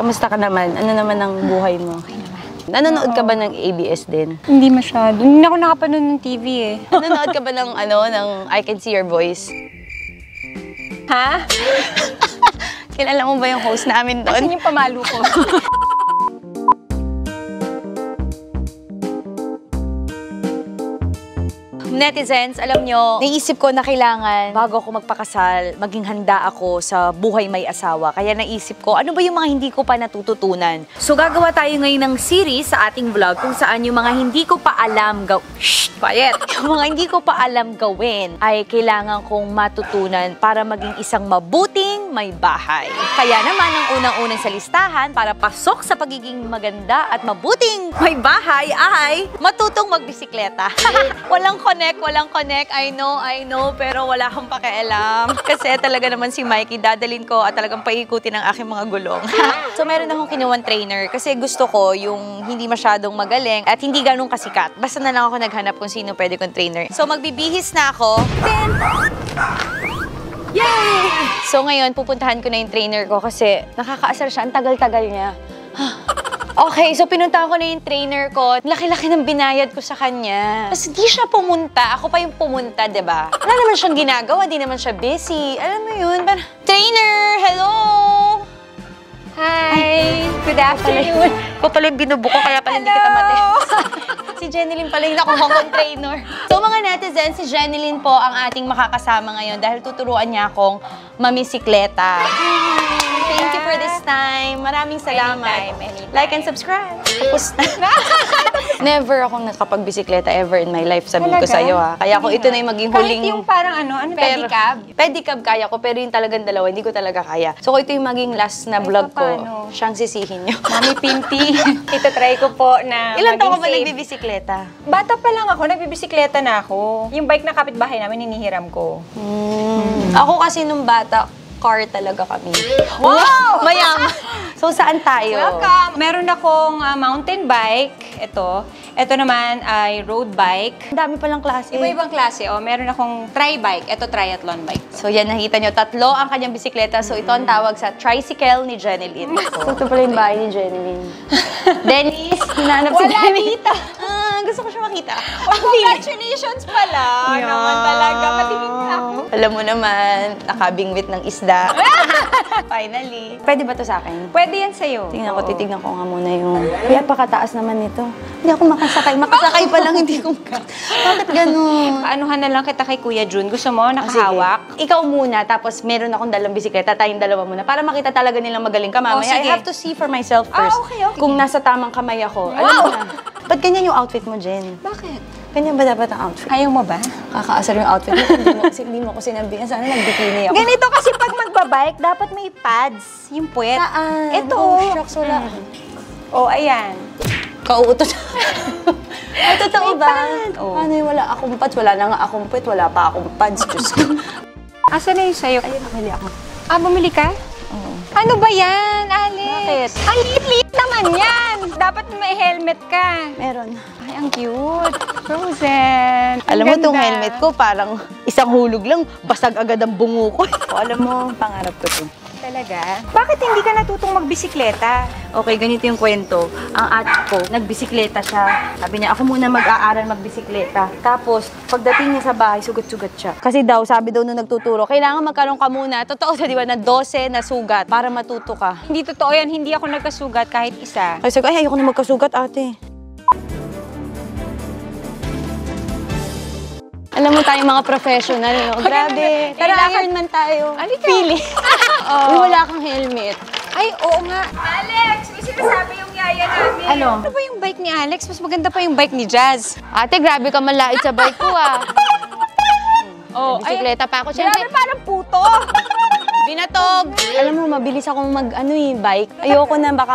Kamusta ka naman? Ano naman ang buhay mo? Okay naman. Nanonood ka ba ng ABS din? Hindi masyado. Hindi ako nakapanood ng TV eh. Nanonood ka ba ng ano, ng I Can See Your Voice? Ha? Kilala mo ba yung host namin doon? Asan yung pamalo ko? Netizens, alam nyo, naisip ko na kailangan, bago ako magpakasal, maging handa ako sa buhay may asawa. Kaya naisip ko, ano ba yung mga hindi ko pa natututunan? So gagawa tayo ngayon ng series sa ating vlog kung saan yung mga hindi ko pa alam yung mga hindi ko pa alam gawin ay kailangan kong matutunan para maging isang mabuting may bahay. Kaya naman, ang unang-unang sa listahan para pasok sa pagiging maganda at mabuting may bahay ay matutong magbisikleta. Walang walang connect. I know, pero wala akong pakialam. Kasi talaga naman si Mikey, dadalin ko at talagang paikutin ang aking mga gulong. So meron akong kinuwang trainer kasi gusto ko yung hindi masyadong magaling at hindi ganun kasikat. Basta na lang ako naghanap kung sino pwede kong trainer. So magbibihis na ako. Then... Yay! So ngayon, pupuntahan ko na yung trainer ko kasi nakakaasar siya. Ang tagal-tagal niya. Okay, so pinunta ko na yung trainer ko. Laki-laki ng binayad ko sa kanya. Tapos di siya pumunta. Ako pa yung pumunta, diba? Wala naman siyang ginagawa. Di naman siya busy. Alam mo yun, parang... Trainer! Hello! Hi! Good afternoon. Ako pala yung binubuko, kaya pala hindi kita mati. Si Jennylyn pala yung nakuha kong trainer. So mga netizens, si Jennylyn po ang ating makakasama ngayon dahil tuturuan niya akong mamisikleta. Thank you for this time. Maraming salamat. Anytime. Like and subscribe. Tapos na. Never akong nakapagbisikleta ever in my life. Sabihin ko sa'yo ha. Kaya kung ito na yung maging huling... Kahit yung parang ano pedicab? Pedicab kaya ko, pero yung talagang dalawa, hindi ko talaga kaya. So kung ito yung maging last na vlog ko, siyang sisihin niyo. Mami Pinti. Ito try ko po na ilan taon ko ba nagbibisikleta? Bata pa lang ako, nagbibisikleta na ako. Yung bike na kapitbahay namin, hinihiram ko. Ako kasi nung bata, car talaga kami. Wow! Mayaman! So, saan tayo? Welcome! Meron akong mountain bike. Ito. Ito naman ay road bike. Ang dami palang klase. Iba-ibang klase. O, meron akong tri-bike. Ito, triathlon bike. So, yan. Nakita nyo. Tatlo ang kanyang bisikleta. So, ito ang tawag sa tricycle ni Jennylyn. So, ito pala yung bahay ni Jennylyn. Dennis! Hinanap si Dennis. Wala dito! Gusto ko siya makita. Oh, congratulations pala. Yeah. Naman talaga. Patingin na ako. Alam mo naman, nakabingwit ng isda. Finally. Pwede ba to sa akin? Pwede yan sa'yo. Tingnan ko, titignan ko nga muna yung... Kaya pakataas naman nito. Hindi ako makasakay. Makasakay pa lang, hindi ko bakit ganun? Paanuhan na lang kita kay Kuya Jun. Gusto mo, nakahawak? Oh, ikaw muna, tapos meron akong dalang bisikleta. Tayong dalawa muna. Para makita talaga nilang magaling ka, mamaya. Oh, I have to see for myself first. Ah, okay, okay. Kung nasa tamang kamay ako. Wow. Alam mo na. Ba't ganyan yung outfit mo, Jen? Bakit? Ganyan ba dapat ang outfit? Ayaw mo ba? Kakaasar yung outfit mo. Hindi mo ko sinabihan. Sana nag-bikini ako. Ganito kasi pag magbabike, dapat may pads. Yung puwet. Saan? Ito. Oh, shucks, wala. Oh, ayan. Kauutot. Ay, totoo ba? Oh. Ano yung wala akong pads? Wala na nga akong puwet. Wala pa akong pads. Diyos ko. Asa na yung sayo? Ayun, bumili ako. Ah, bumili ka? Oo. Ano ba yan, Alex? Bakit? Ang liit-liit naman yan! Dapat may helmet ka. Meron. Ay, ang cute. Frozen. Alam mo, itong helmet ko, parang isang hulog lang, basag agad ang bungo ko. O, alam mo, pangarap ko ito. Talaga? Bakit hindi ka natutong magbisikleta? Okay, ganito yung kwento. Ang ate ko, nagbisikleta siya. Sabi niya, ako muna mag-aaral magbisikleta. Tapos, pagdating niya sa bahay, sugat-sugat siya. Kasi daw, sabi daw nung nagtuturo, kailangan magkaroon ka muna. Totoo siya, di ba, na 12 na sugat para matuto ka. Hindi totoo yan. Hindi ako nagkasugat kahit isa. Kasi, ay, ayoko na magkasugat, ate. Alam mo tayong mga professional, no? Grabe. Pero iron man tayo. Pili. Wala kang helmet. Ay, oo nga. Alex, may sinasabi yung yaya namin. Ano? Ano ba yung bike ni Alex? Mas maganda pa yung bike ni Jazz. Ate, grabe ka malait sa bike ko, ah. Oh, bisikleta pa ako. Grabe, parang puto. Binatog. Alam mo, mabilis akong mag-bike. Ayoko na, baka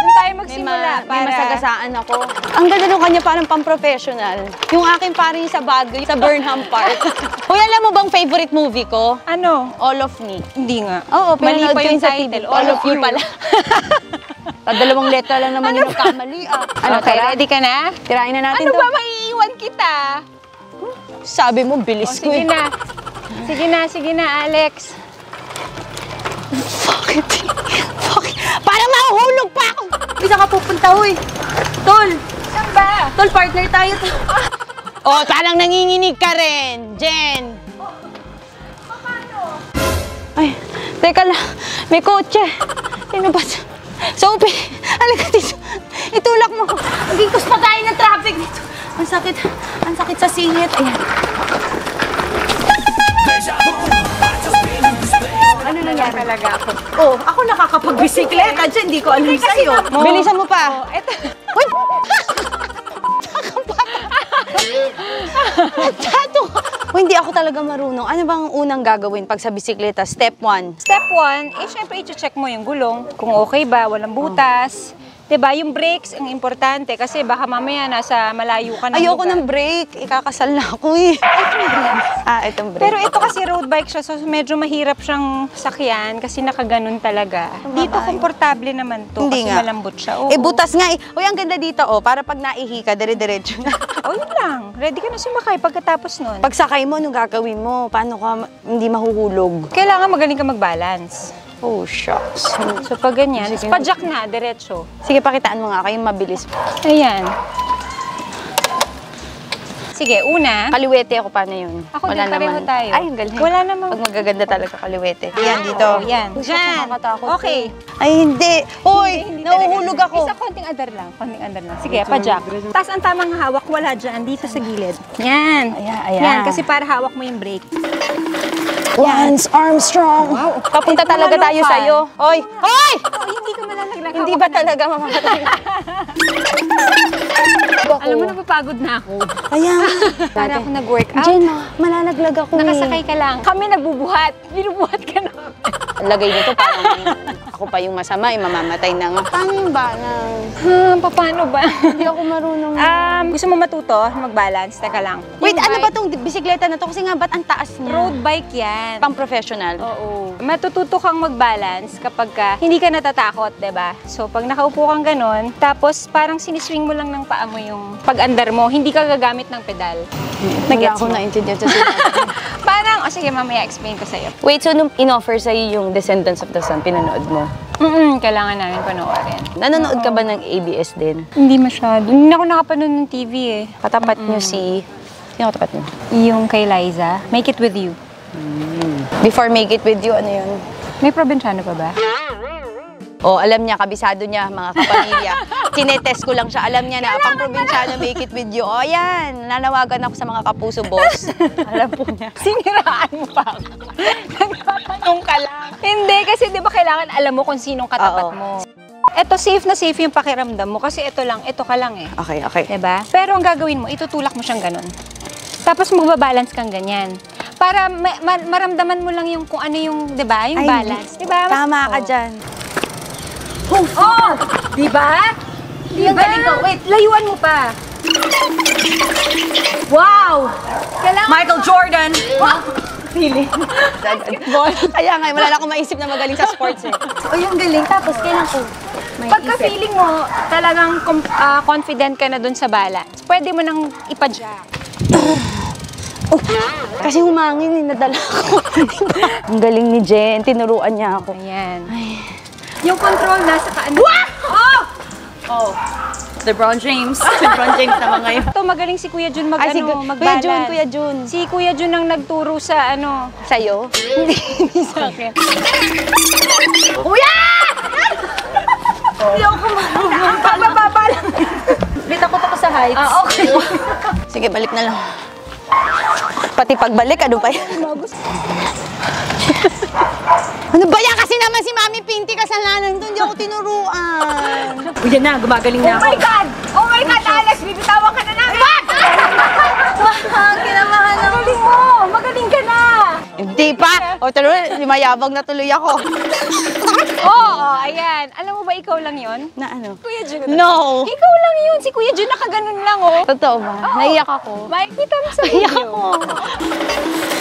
doon tayo magsimula. May masagasaan ako. Ang ganda nung kanya, parang pang-professional. Yung akin parang sa Baguio, sa Burnham Park. Hoy, alam mo bang favorite movie ko? Ano? All of Me. Hindi nga. Oo, pinanood ko yung title. All of You pala. Dalawang letra lang naman yung magkamali. Okay, ready ka na? Tirain na natin to. Ano ba, maiiwan kita? Sabi mo, bilis ko eh. Sige na, Alex. Bakit? Parang mahuhulog pa ako. Isa ka pupunta, huy. Tol. Saan ba? Tol, partner tayo. Oh, parang nanginginig ka rin, Jen. Paano? Ay, teka lang. May kotse. Sino ba? Sophie, halika dito. Itulak mo. Magigkos pa tayo ng traffic dito. Ang sakit. Ang sakit sa singit. Ayan. Ano nangyari talaga ako? Oh, ako nakakapag-bisikleta. Diyan, hindi ko alam sa'yo. Bilisan mo pa. Oh, eto. Uy! Uy, hindi ako talaga marunong. Ano bang unang gagawin pag sa bisikleta? Step 1. Step 1, eh syempre i-check mo yung gulong. Kung okay ba, walang butas. Diba, yung brakes ang importante kasi baka mamaya nasa malayo ka na. Ayoko ng brake. Ikakasal na ako eh. Ah, itong brake. Pero ito kasi road bike siya, so medyo mahirap siyang sakyan kasi nakaganon talaga. Dito, komportable naman to kasi malambot siya. Oo. Eh, butas nga eh. Uy, ang ganda dito oh, para pag naihi ka, dire-diretso na. O, yun lang. Ready ka na sumakay pagkatapos nun. Pag sakay mo, anong gagawin mo? Paano ka hindi mahuhulog? Kailangan magaling ka mag-balance. Oh, shucks. So, pag ganyan, pajak na, diretso. Sige, pakitaan mo nga kayo, mabilis. Ayan. Sige, una. Kaliwete ako, paano yun? Ako wala din, pareho naman tayo. Ay, ang galing. Wala naman. Pag magaganda talaga, kaliwete. Ayan, dito. Oh, yan. Diyan. Okay. Ay, hindi. Hoy, nauhulog ako. Isa, konting adar lang. Konting adar lang. Sige, pajak. Tapos ang tamang hawak, wala dyan. Dito sa gilid. Yan. Ayan, ayan. Yan, kasi para hawak mo yung brake. Lance Armstrong! Wow. Papunta talaga tayo sa'yo. Hoy! Hoy! Hindi ka malalaglag. Hindi ba talaga mamamatay? Alam mo, napapagod na ako. Ayan. Para ako nag-workout. Jen, malalaglag ako. Nakasakay ka lang. Kami nagbubuhat. Binubuhat ka na. Lagay dito parang ako pa yung masama, yung mamamatay na nga. Paano ba? Paano ba? Hindi ako marunong. Gusto mo matuto? Mag-balance? Teka lang. Wait, ano ba tong bisikleta na to? Kasi nga, ba't ang taas niya? Road bike yan. Pang-professional? Oo. Matututo kang mag-balance kapag hindi ka natatakot, diba? So, pag nakaupo kang ganon, tapos parang siniswing mo lang ng paa mo yung pag-andar mo, hindi ka gagamit ng pedal. Wala akong naintindihan sa sinabi. Parang, o sige, mamaya explain ko sa'yo. Wait, so nung in-offer sa'yo yung Descendants of the Sun, pinanood mo? Kailangan namin panoorin. Nanonood ka ba ng ABS din? Hindi masyado. Hindi ako nakapanood ng TV eh. Katapat niyo si... Sino katapat niyo? Yung kay Liza. Make It With You. Before Make It With You, ano yun? May probinsyano pa ba? Oh, alam niya, kabisado niya, mga kapamilya. Tinetest ko lang siya. Alam niya na, pang-probinsyano, Make It With You. O, yan. Nanawagan ako sa mga Kapuso, boss. Alam po niya. Siniraan mo pa ako. Nagtatanong ka lang. Hindi, kasi di ba kailangan alam mo kung sinong katapat mo. Eto, safe na safe yung pakiramdam mo. Kasi ito lang, ito ka lang eh. Okay, okay. Diba? Pero ang gagawin mo, itutulak mo siyang ganun. Tapos magbabalance kang ganyan. Para maramdaman mo lang yung kung ano yung, di ba, yung balance. Diba? Tama ka dyan. Oh! Diba? Diba? Ang galing ko. Wait, layuan mo pa. Wow! Michael Jordan! Wow! Pili. Basketball. Kaya nga, wala na akong maisip na magaling sa sports eh. O, yung galing. Tapos, kailan ko maisip? Pagka-feeling mo, talagang confident ka na dun sa balance, pwede mo nang ipadya. Oh, kasi humangin eh, nadala ko. Ang galing ni Jen, tinuruan niya ako. Ayan. Ay. Yung control nasa kaano. Oh! Oh. LeBron James. LeBron James naman ngayon. Ito, magaling si Kuya Jun mag-balance. Kuya Jun, Kuya Jun. Si Kuya Jun ang nagturo sa ano. Sa'yo? Hindi sa akin. Kuya! Hindi ako kumarunong. Pagbababa lang. Bitakot ako sa heights. Ah, okay. Sige, balik na lang. Pati pagbalik, ano pa yan? Ano ba yan? Kasi naman si Mami Pinti kasalanan doon. Hindi ako tinuruan. Uy, yan na. Gumagaling na ako. Oh my God! Oh my God, Alex! Bibitawan ka na namin! What? Mahal! Kinamahan ako. Magaling mo! Magaling ka na! Hindi pa! O, tuloy, mayabang na tuloy ako. Oo, ayan. Alam mo ba ikaw lang yun? Na ano? Kuya Jun. No! Ikaw lang yun! Si Kuya Jun nakaganon lang, oh. Totoo ba? Naiyak ako. Makikita mo sa video. Naiyak ako.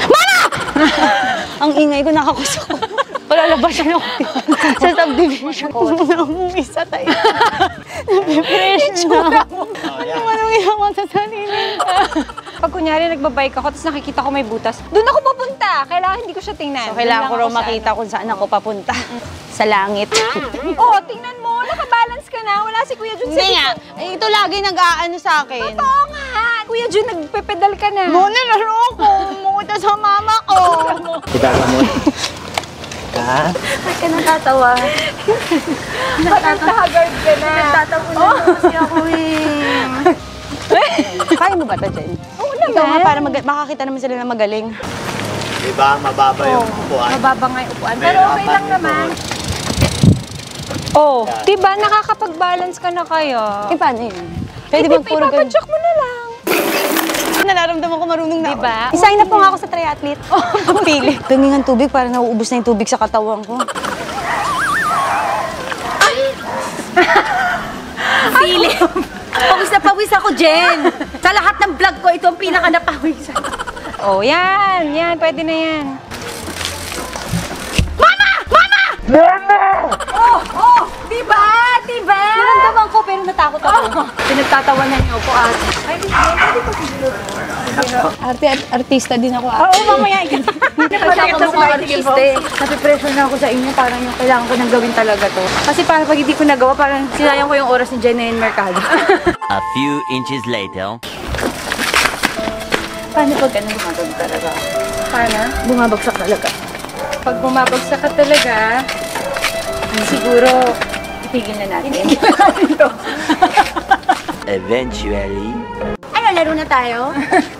Mama! Ang ingay ko, nakakusok ko. Palalabasan ako sa subdivision. Isa tayo. Nabipression na ako. Ano manong iyawan sa sarili? Pag kunyari nagbabike ako, tapos nakikita ko may butas, doon ako papunta. Kailangan hindi ko siya tingnan. So, kailangan ko raw makita kung saan ako papunta. Sa langit. Oo, tingnan mo. Nakabalance ka na. Wala si Kuya Jun. Hindi nga. Ito lagi nag-aano sa akin. Totoo nga. Kuya Jun, nagpepedal ka na. Doon nilaro ko. Munguta sa mama ko. Kita ka mo. Ha? Ba't ka natatawa? Nakakahagard ka na. Nagtatapunan naman siya ako eh. Kaya mo ba ito, Jen? Oo naman. Ikaw nga, para makakita naman sila na magaling. Diba? Mababa yung upuan. Mababa nga yung upuan. Pero okay lang naman. Oh, diba? Nakakapag-balance ka na kaya. Eh, paano yun? Pwede bang puro ganyan? Ipapatsok mo na lang. Nararamdaman ko marunong na ako. Diba? Isay na po nga ako sa triathlete. Ang pili. Gamingan tubig, para nauubos na yung tubig sa katawan ko. Ay! Pili. Pawis na pawis ako, Jen. Sa lahat ng vlog ko, ito ang pinaka napawis. Oh, yan. Yan, pwede na yan. Mama! Mama! Mama! Oh, oh! Diba? Diba? Naramdaman ko, pero natakot ako. Pinagtatawanan niyo ako, ate. Ay, hindi ko siguro. Artista din ako, ate. Oo, mamaya. Nakasama mo ko, artista eh. Napipressure na ako sa inyo. Parang yung kailangan ko nang gawin talaga to. Kasi parang pag hindi ko nagawa, parang sinayang ko yung oras ni Jennylyn Mercado. A few inches later. Paano pag ganun bumabagsak talaga? Paano? Bumabagsak talaga. Pag bumabagsak ka talaga, siguro itigil na natin. Eventually. Ano, laro na tayo?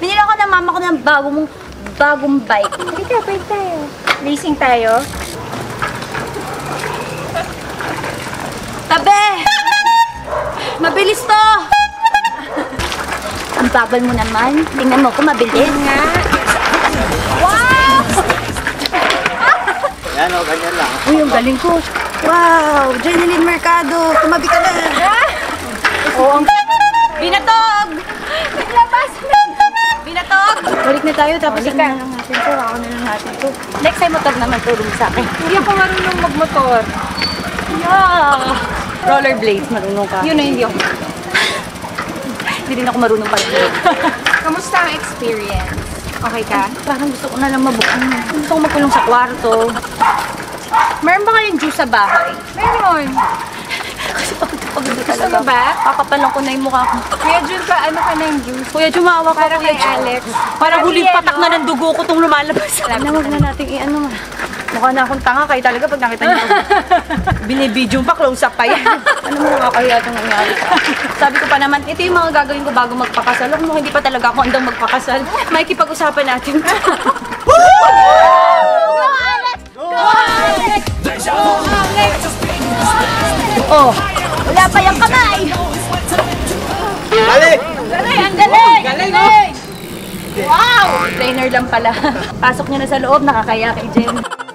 Binila ko ng mama ko ng bagong bike. Sige, pwede tayo. Racing tayo. Tabi! Mabilis to! Ang bagal mo naman. Tingnan mo kung mabilis. Nga. Wow! Yan o, ganyan lang. Uy, ang galing ko. Wow! Jennylyn Mercado! Tumabi ka na! Oo. Binatog! Naglabas! Binatog! Balik na tayo, tapos na lang natin ito. Ako na lang natin ito. Next time, motor naman ito rin sa akin. Hindi ako marunong magmotor. Yeah! Rollerblades, marunong ka. Yun na, hindi ako. Hindi rin ako marunong pag-blade. Kamusta ang experience? Okay ka? Parang gusto ko na lang mabukan. Gusto ko magkulong sa kwarto. Meron ba kayong juice sa bahay? Meron! Kasi pagod na talaga. Gusto mo ba? Kakapalan ko na yung mukha ko. Kuya Jun, ano ka na yung juice? Kuya Jun, maawa ka. Para kay Alex. Para huling patak na ng dugo ko itong lumalabas. Alam, huwag na natin i-ano ma. Mukha na akong tanga kayo talaga pag nakita niyo ako. Binibidyo pa, close up pa yan. Ano mo nakakaya itong nangyari ka? Sabi ko pa naman, ito yung mga gagawin ko bago magpakasal. Alam mo, hindi pa talaga ako andang magpakasal. Maikipag-usapan natin. Go Alex! Go Alex! Go Alex! Oh, wala pa yung kamay! Alex! Ang galing! Galing! Wow! Trainer lang pala. Pasok niyo na sa loob, nakakaya kay Jen.